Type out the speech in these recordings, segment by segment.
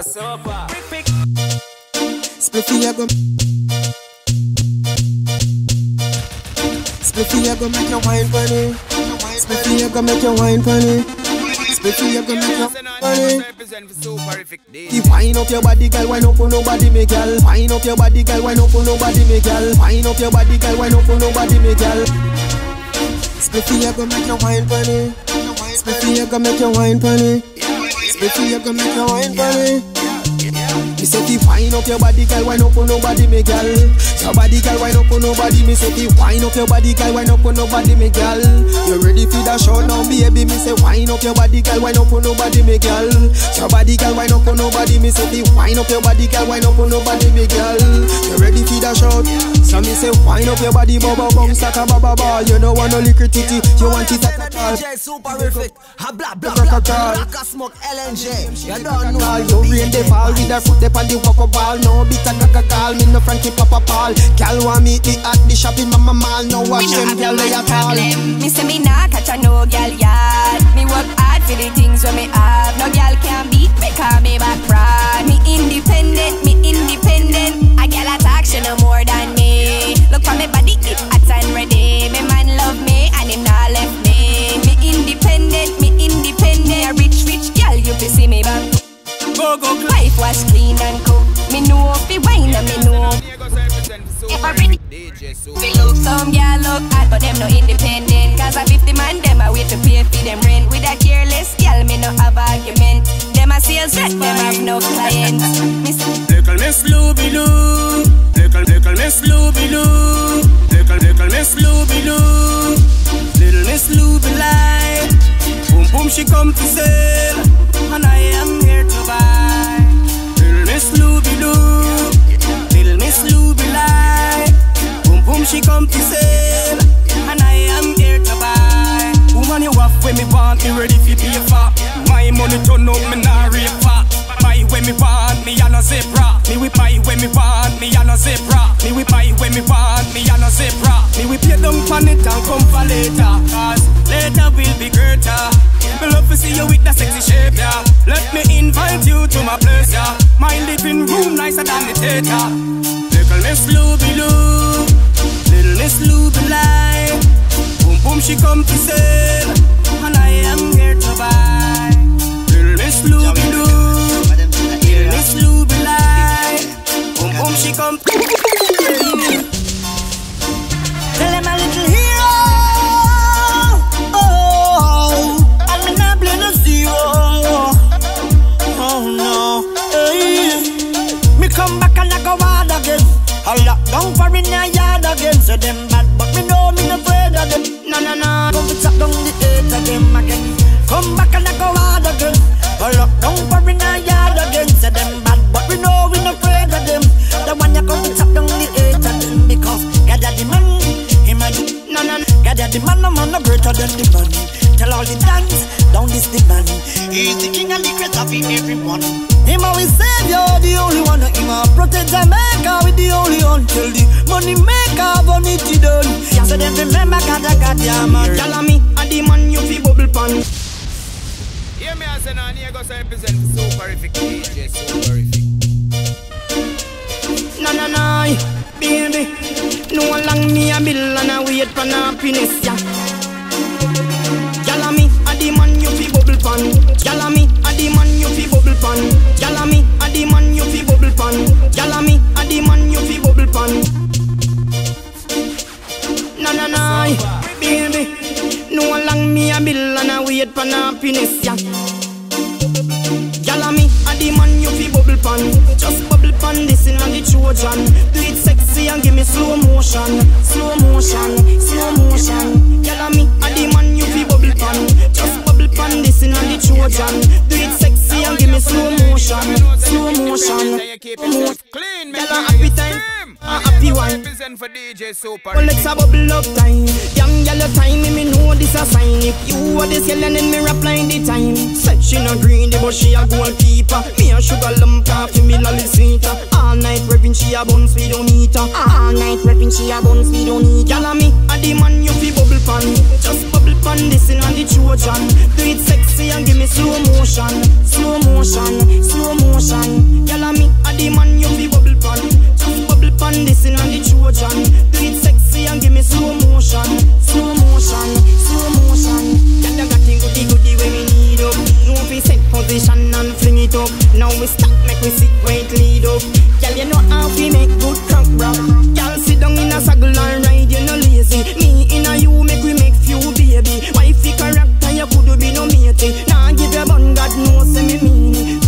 Spliffy, I go. Spliffy, I go make your wine funny. Spliffy, I go make your wine funny. Spliffy, I go make your wine funny. Keep wine up your body, girl. Wine up for nobody, me girl. Wine up your body, girl. Wine up for nobody, me girl. Wine up your body, girl. Wine up for nobody, me girl. Spliffy, I go make your wine funny. Spliffy, I go make your wine funny. Spliffy, I go make your wine funny. Me say keep wine up your body, girl. Wine up for nobody, me girl. Your body, girl. Wine up for nobody. Me say keep wine up your body, girl. Wine up for nobody, me girl. You ready for that show now, baby? Me say wine up your body, girl. Wine up for nobody, me girl. Your body, girl. Wine up for nobody. Me say keep wine up your body, girl. Wine up for nobody, me girl. You ready for that show? So me say wine up your body, baba bum, saka baba ball. You don't want no liquor titty, you want to take a call. DJ Suparific, ha blah blah blah blah. Black smoke LNG, you don't know. You rain the fall with that foot. On the walk up ball, no beat a kaka call. Me no Frankie Papa Paul. Gal want me eat at the shop in Mama Mall. No watch them gal lay a call. Me say me nah catch a no gal yard. Me work hard for the things when me have. No gal can beat me 'cause me back proud. Me independent A gal attack she no more than me. Look for me body it hot and ready. Me man love me and him nah left me. Me independent rich gal you be see me back. Go go life was clean and cool. Me know fi wine and me know. If I bring DJ Suparific, some gyal look hot but them no independent. 'Cause a 50 man them a wait to pay for them rent. With a careless gyal me no have argument. Them a sales rep, them have no clients. Little Miss Luby Lou, little Miss Luby Lou, little Miss Luby Lou, little Miss Luby Light. Boom boom she come to sell, and I am here to buy. Little Miss Luby Light. Boom boom she come to sell, and I am here to buy. Woman you have when me want, me ready fi pay for. My money turn up, me nah rape for. Buy when me want, me a no zebra. Me we buy when me want, me a no zebra. Me we buy when me want, me a no zebra. Me we pay down for it and come for later, 'cause later will be greater. Me love to see you with that sexy shape, yeah. Let me invite you to my place, yeah. My living room nicer than the theater. Little Miss Luby Lou, little Miss Luby Light. Boom boom she come to sell, and I am here to buy. Little Miss Luby Lou, little Miss Luby Light. Boom boom she come to sell. Tell him a little hero. I lock down for in a yard again. So them bad but me know me no afraid of them. No no no, come chop down the head of them again. Come back and I go hard again. I lock down for in a yard again. So them bad but we know we no afraid of them. The one you come chop down the head of them. Because God the man, him a the no no. God the man, no man no greater than the man. Tell all the dance, down this the man. He's the king and the creator of everyone. Him a we savior, the only one. Him a protector, maker, we the only one. Till the money maker, vanity done. So them remember, God, yeah, man. Tell me, a the man you fi bubble pan. Hear me as an here goes to represent Suparific, DJ Suparific. Na na na, baby. No one long me a bill and I wait for happiness, yeah. Tell me, a the man you fi bubble pan. Tell me, a the man you fi bubble pan. Tell me, a the man you fi bubble pan. Tell me, a the man you fi bubble pan. Na na na, baby. No one long me a bill and I wait for happiness, yeah. Tell me, a the man you fi bubble pan. Just bubble pan this in on the Trojan. Do it sexy and give me slow motion, slow motion, slow motion. Tell me, a the man you fi bubble pan. Just bubble pan this in on the Trojan. Do it sexy and give me slow motion, slow motion. Clean, make a happy time, a happy one. For DJ Suparific. Well, it's a bubble up time. Young yellow time, me know this a sign. If you are this yellow, then me rap line the time. Said she no green, but she a goalkeeper. Me a sugar lump, coffee me lolly sweeter. All night rapping, she a buns we don't eat her. All night rapping, she a buns we don't eat her. Gyal a me, a the man you fi bubble pan. Just bubble pan this in on the Trojan. Do it sexy and give me slow motion, slow motion, slow motion. fling it up. Now we stop, make we sit, wait, lead up. Girl, you know how we make good crack, bro. Girl, sit down in a saddle and ride, you know lazy. Me in a you, make we make few, baby. Wifey character, you could be no matey. Nah, give your bun, God knows, say me mean it.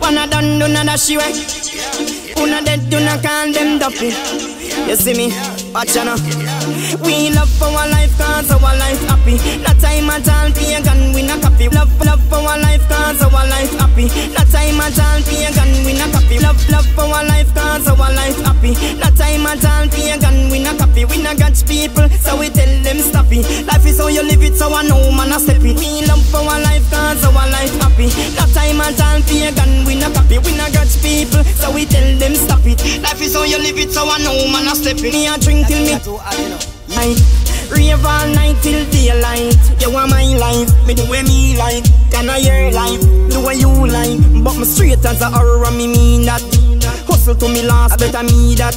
Wanna done, do not dash you. Una dead, do not call them duffy. You see me, watch ya now. We love our life, cause our life happy. No time at all, be a gun, we not copy. Love, love our life, cause our life happy. No time at all, be a gun, we not copy. Love, love our life, cause our life happy. No time at all, be a gun, we not copy. We not catch people, so we tell them stop it. Life is how you live it, so I know man I step it. We love our life, cause our life happy. No time at all, be a gun, we not copy. We not catch people, so we tell them stop it. Life is how you live it, so I know man I step it. Me a drink till me I rave all night till daylight. You want my life, me do what me like. Can I your life, do what you like. But me straight as a horror, me mean that. Hustle to me last, better me that.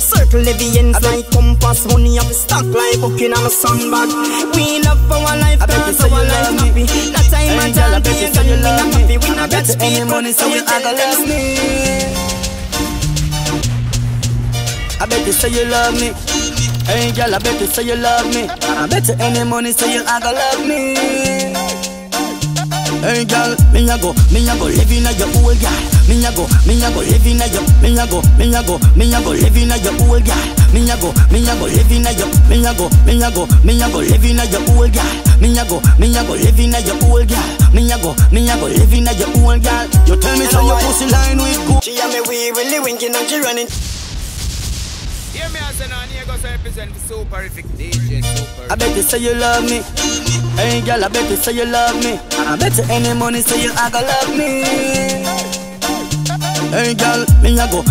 Circle the ends like compass. Money up, stock like fucking on my sunbag. We love our life, cause our life happy. That time I tell me, and we not happy. We not get people, so we tell them me. I bet you say you love me. Hey girl, I bet you say you love me. I bet you any money say you a go love me. Hey girl, me a go live in a your old girl. Me a go live in a your, me a go live in a your old girl. Me a go live in a your, me a go live in a your old girl. Me a go live in a your old girl. Me a go live in a your old girl. You tell me so your pussy line with good. She and me we really winking and she running. Hear me as an on here goes represent Suparific DJ Suparific. I bet you say you love me. Hey girl, I bet you say you love me. I bet you any money say you a go love me. Hey girl, me a go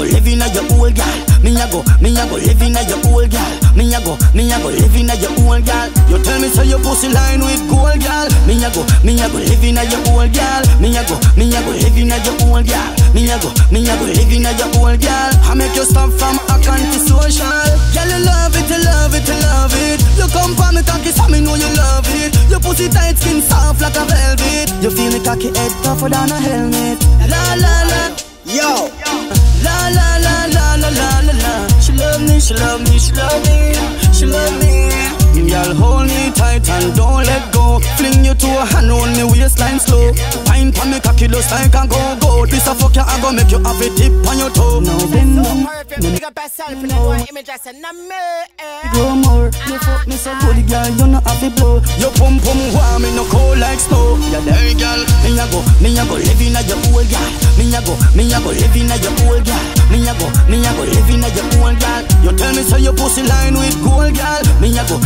live in a your old girl. Me a go live in a your old girl. Me a go live in a your old girl. You tell me so your pussy line with gold, girl. Me a go live in a your old girl. Me a go live in a your old girl. Me a go live in a your old girl. I make you stop from a anti-social. Girl, you love it, you love it, you love it. You come for me cocky, so me know you love it. Your pussy tight, skin soft like a velvet. You feel the cocky head tougher than a helmet. La la la, yo. La la la la la la la. She love me, she love me, she love me, she love me. Girl, hold me tight and don't let go. Fling you to a hand on me waistline slow. Pine for me cocky looks like a go-go. This a fuck you, I go make you have a tip on your toe. Now bend down, bend down. Grow more, you fuck me so good, girl, you know have a blow. Your pum pum warm, me no cold like snow. Hey girl, me a go live in a your old girl. Me a go live in a your old girl. Me a go live in a your old girl. You tell me so your pussy line with gold, girl. Me a go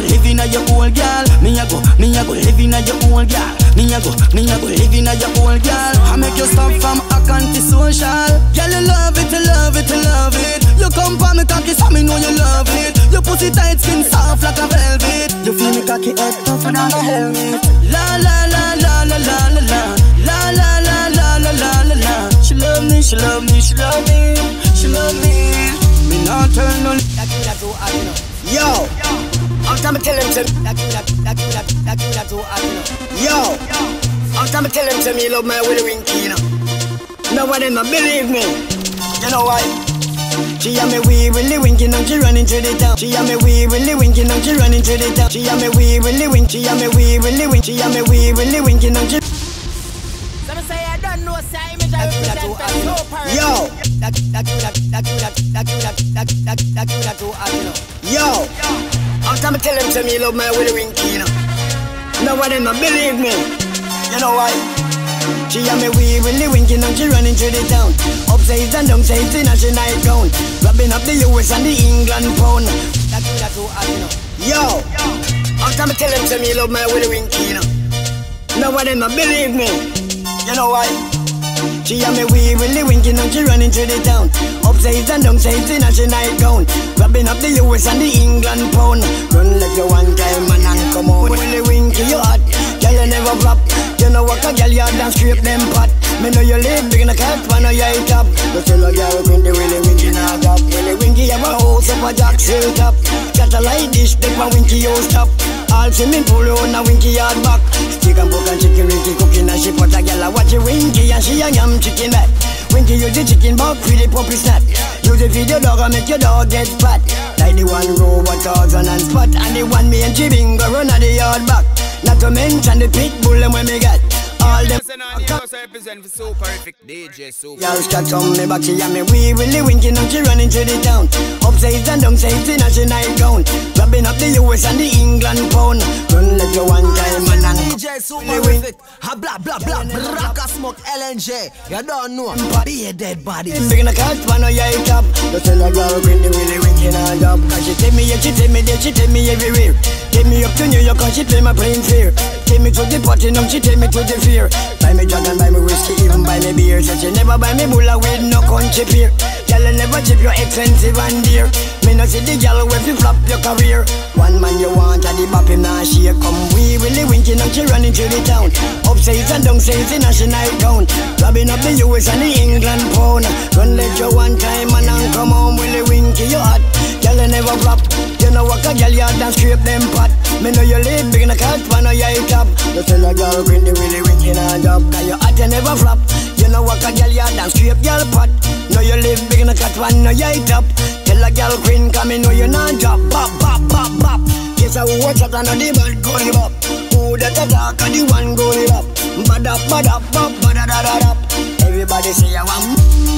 live in a your old girl. Me a go live in a your old girl. Me a go live in a your old girl. I make you stop from a anti-social. Girl, you love it, you love it, you love it. You come for me cocky, so me know you love it. Your pussy tight, skin soft like a velvet. You feel me cocky, head tougher than a helmet. La la la la la la la la. La la la la la la la. She love me, she love me, she love me, she love me. Me not turn on. Yo. I'm trying to tell him to me. Yo, I'm trying to tell him to me, love my willy winky, you know. Nobody not believe me. You know why? She and me we really winking and she running to the town. She and me we really winking and she running to the town. She and me we really winking. She and me we really winking. She and me we really winking and she. Some say I don't know, say I'm just. Yo, yo. I'm trying to tell him to me, love my willy winky, you know. Nobody not believe me. You know why? She and me we really winking and she running through the town. Upsides and downsides in a she nightgown. Rubbing up the US and the England pound. Yo, I'm trying to tell him to me, love my willy winky, you know. Nobody not believe me. You know why? She and me we really winking and she running through the town. Upsides says and don't say in a night gown. Grabbing up the US and the England pound. Run like the one time man and come on. Willy wink you hot, girl you never flop. You know what a girl you have and scrape them pot. Me know you live big in a cap, I know you hit up. You tell a girl with the Willy Winky now drop. Willy Winky have a house up a Jack's hilltop. Chatter like this, take my Winky you stop. All swimming pool on a Winky hard back. Stick and poke and chicken Winky cooking and she put a girl a watch a Winky and she a yam chicken back. Winky use the chicken back, feed the puppy snap. Use it feed your dog and make your dog get fat. Like the one robot, thousand and spot. And the one me and Chibingo run at the yard back. Not to mention the pit bull and when me got all them. Represent for Suparific, DJ Suparific. Y'all start on me back, she and me wee willy winky. Now she running to the town. Upsides and downsides in a she night gown. Grabbing up the US and the England pound. Run like the one time man and DJ Suparific. Ha blah blah blah, braca smoke LNG. You don't know, be a dead body. Big in a cat, man or you hit up. You tell a girl with the willy winky now job. Cause she take me here, she take me there, she take me everywhere. Take me up to New York cause she play my playing fair. Take me to the party now, she take me to the fair. Buy me drug and buy me whiskey, even buy me beer. Said she never buy me bulla with no country peer. Girl, I never chip your expensive and dear. Me no see the girl where you flop your career. One man you want and the bop him now she come wee willy winky now she running through the town. Upsides and downsides in a she night gown. Grabbing up the US and the England pound. Run let you one time man and come home. Willy winky you hot, girl I never flop. You know what a girl you hot and scrape them pot. Me know you live big in a cat, man or you hit up. You tell a girl green the willy winky now job. Cause you hot you never flop. You know what a girl you hot and scrape girl pot. Know you live big in a cat, man or you hit up. Tell a girl green come me know you not drop. Bop, bop, bop, bop. Guess I watch out and the bad Gully Bop. Who that a talk and the one Gully Bop. Bad up, bad up, bop, bad up, bad up. Everybody say I want